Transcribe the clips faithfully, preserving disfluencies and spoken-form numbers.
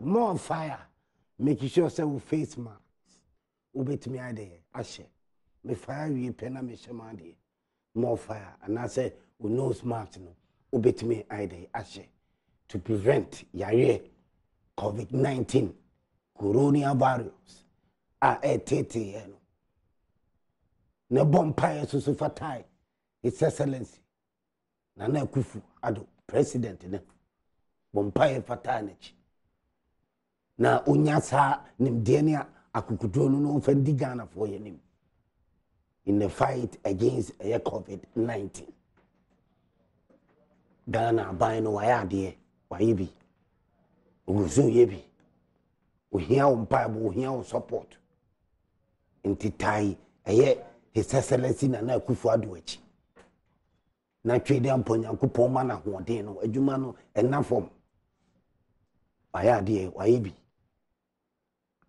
More fire. Make sure say we face mask. We bet me a day. Ashe. Me fire we pena me shema day. More fire. And I say we nose mask no. We bet me a day. Ashe. To prevent yare COVID nineteen, coronavirus. A etete yano. Ne bompire susu fatai. His Excellency Nana Akufo-Addo, President ne. Bompaye fatanech. Na unyasa nimdenia akukutonu no fendigana for yenim. In the fight against COVID nineteen. Ghana baino wayadie wayibi. Uguzu yebi. Uhia umpabu uhia un support. Intitai aye His Excellency Nana Akufo-Addo echi. Na trade amponyankopoma na hoden no adwuma no enafom. We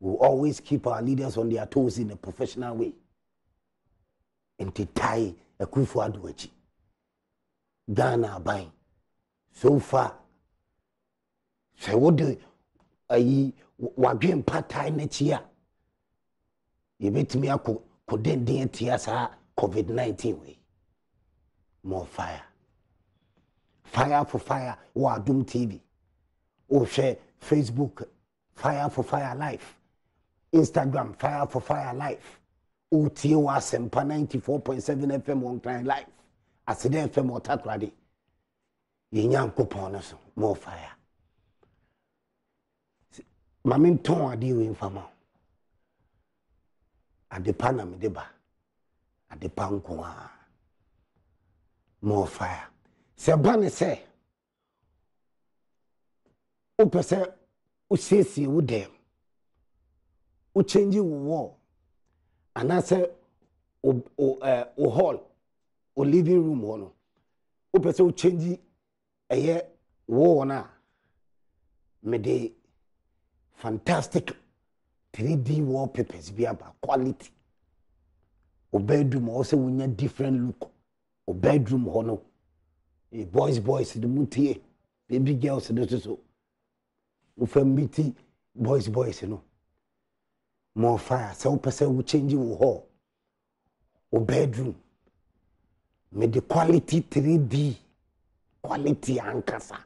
will always keep our leaders on their toes in a professional way. And to tie a Akufo-Addo Ghana buying. So far, so what do I what game part time next year? You bet me I could then D N T S R COVID nineteen way. More fire. Fire for fire or Adom T V. Oh, share Facebook, Fire for Fire Life. Instagram, Fire for Fire Life. U T O A Sempa ninety-four point seven F M on Client Life. Accident F M or Tat Radi. Yinyam Kuponos, more fire. Mamin Ton are dealing for more. At the Panama Deba. At the Pankua. More fire. Sebane say. O person who says you would them, who change your wall, and answer o o hall, o living room one. O person who change a year wall na, made a fantastic three D wallpapers be about quality. O bedroom also we need different look. O bedroom one, a boys boys the multi, baby girls the so. Ufembiti boys boys you know more fire so person will change your hall or bedroom made the quality three D quality ankasa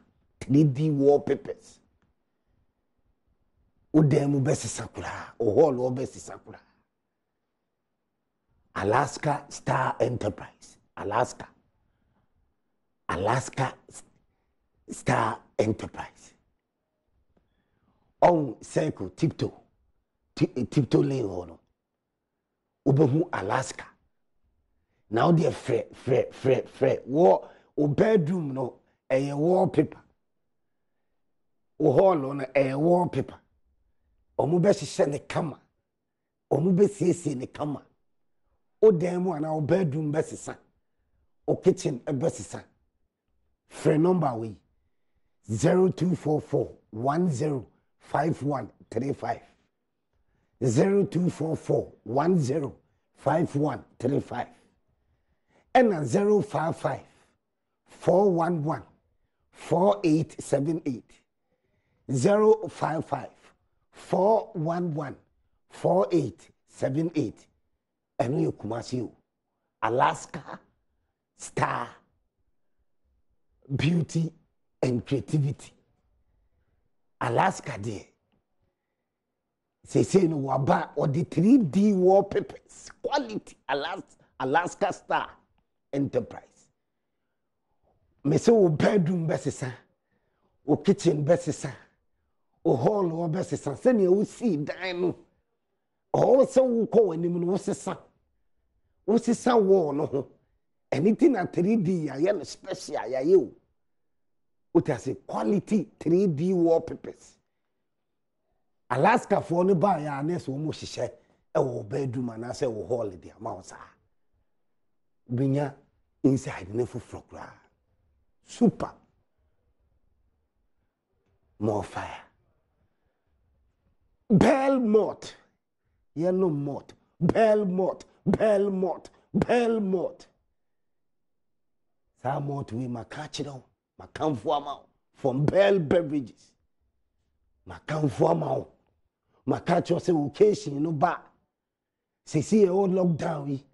three D wallpapers udemu besi sakura or hall or besi sakura Alaska Star Enterprise Alaska Alaska Star Enterprise on circle tiptoe tiptoe lane hono obehu Alaska now they fre fre fre fre wo o bedroom no eh wallpaper o hall no eh wallpaper omo be hye ne kama omo be siesie ne kama o dan mu ana o bedroom be sesa o kitchen e be sesa fre number we zero two four four one zero five one three five zero two four four one zero five one three five and a zero five five four one one four eight seven eight zero five five four one one four eight seven eight and you come as you Alaska Star Beauty and Creativity Alaska there. They say no waba or the three D wallpapers quality Alaska Alaska Star Enterprise. Me say o bedroom besesa, o kitchen besesa, o hall o besesa. Say ni o see dino. O say o ko eni mo besesa. O besesa wall no. Anything at three D ya ya special ya you. It has a quality three D wallpapers. Alaska for anybody, I know so much. She said, "Oh, bedroom and I say, oh, holiday amounts are." Binya inside never flogra. Super. More fire. Belmont. Yellow mort. Belmont. Belmont. Belmont. Some mort we ma catch it on. Come from Bell Beverages. makamfo amawo makacho se occasion no ba se see e old lockdown yi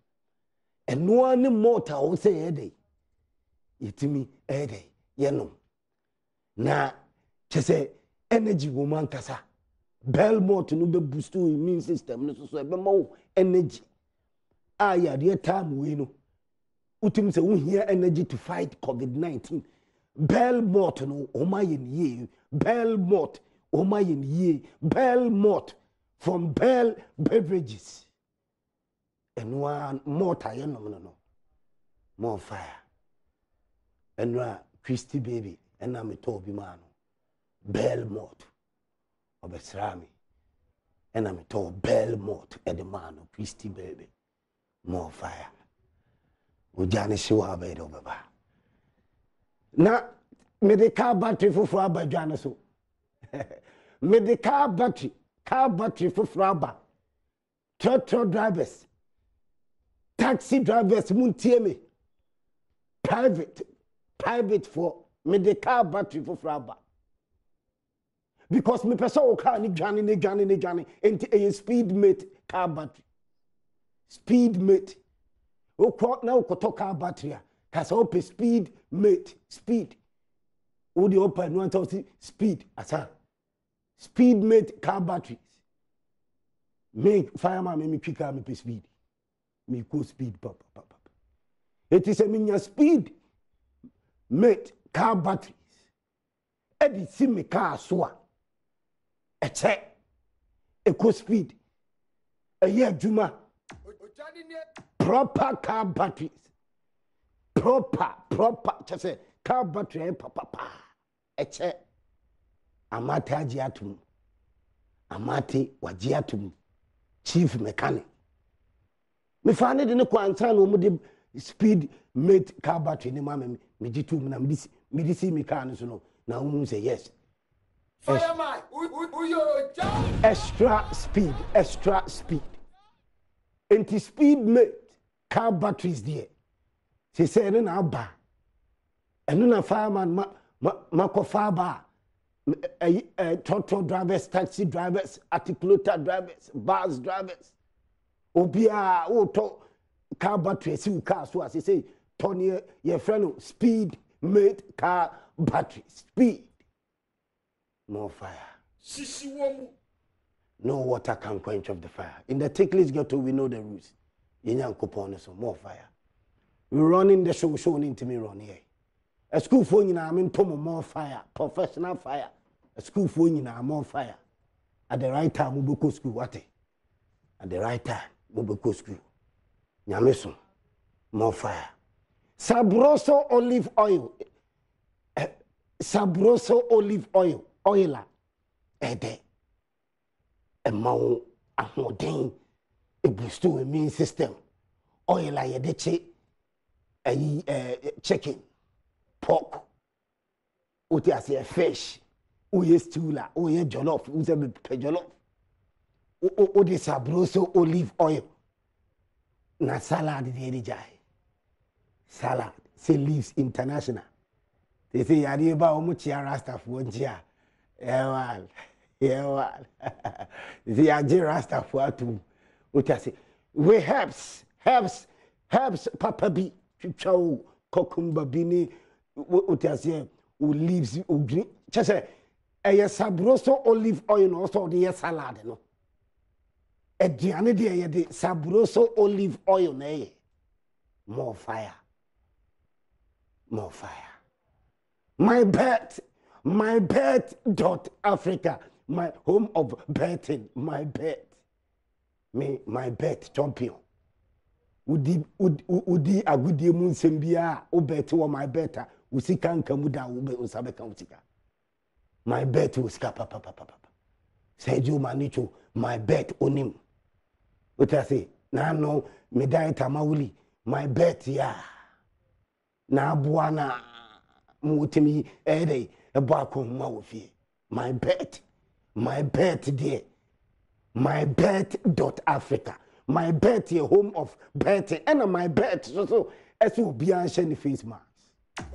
eno ani mota wo se e dey itimi e dey yeno na chese energy woman kasa Belmont no be boost your immune system no so e be mawo energy aya the time we no utim se we hear energy to fight covid nineteen Belmont no omayen ye Belmont Omayin ye Belmont from Bell Beverages. And one more tire no no no. More fire. And one Christy baby and I'm a Toby man. Belmont. Obesrami. And I'm a Toby Belmont at the man of Christy baby. More fire. Ujani siwa bed over. Na medical battery for for abajanaso. Made the car battery, car battery for rubber, truck drivers, taxi drivers, muntieme, private, private for made the car battery for rubber. Because me person car ni jani ni jani ni jani, enti a speed mate car battery, speed mate. O kwa na o koto car battery, kasa ope speed mate speed. O the open one thousand speed asa. Speed mate car batteries. Make fireman make me quicker me speed. Me go speed pop pop pop. It is a minya speed mate car batteries. Edi see me car soa. A check. A go speed. A year juma. Proper car batteries. Proper proper. Just say car battery papa pa. A check. Amate ajiatum. Amate wajiatum. Chief mechanic. Me fane de ne kwantra no mu de speed mate car battery ne ma me me jitum na me disi me car no so no na hu say yes. Fireman, uyo jam. Extra speed, extra speed. Anti speed mate car batteries there. She say no na ba. Eno na fireman ma ma ko fa ba. Uh, uh, Trotro drivers, taxi drivers, articulator drivers, bus drivers. Obia, oh, to car battery, see car. So as you say, Tony, your friend, speed made car battery, speed. No fire. No water can quench of the fire. In the Ticklish ghetto, we know the rules. More fire. We run in the show, shown into me run here. A school phone in am in tomo more fire, professional fire. A school phone in am more fire. At the right time, we go school. What? At the right time, we go school. Nyameso, more fire. Sabroso olive oil. Sabroso olive oil. Oila. Ede. Emao ahmodin. E boostu immune system. Oila yedeche. E chicken. Pork, what is a fish? Who is tula? Who is jollof? Who is a jollof? What is sabroso olive oil? Na salad they jai. Salad. Say leaves international. They say yariba omuchia rasta fuonchia. Ewal, ewal. They say aji rasta fuatu. What is it? We herbs, herbs, herbs. Papa bi, chau, cucumber bini. What is here? Who leaves? Who green? Just say, a sabroso olive oil also the salad no. A diane diye the sabroso olive oil ne. More fire. More fire. My bet, my bet dot Africa, my home of betting, my bet, me my bet champion. Udi udi udi agudi munsembia obet wa my better. Usika nkamuda ube usabeka usika. My bet usika papa papa papa. Seju manicho my bet onim. Utasi na no medai tamawuli my bet ya. Na buana mutimi ede ebako mawfi. My bet, my bet dear. My bet dot Africa. My bet a home of betting and my bet so so as you be an face ma.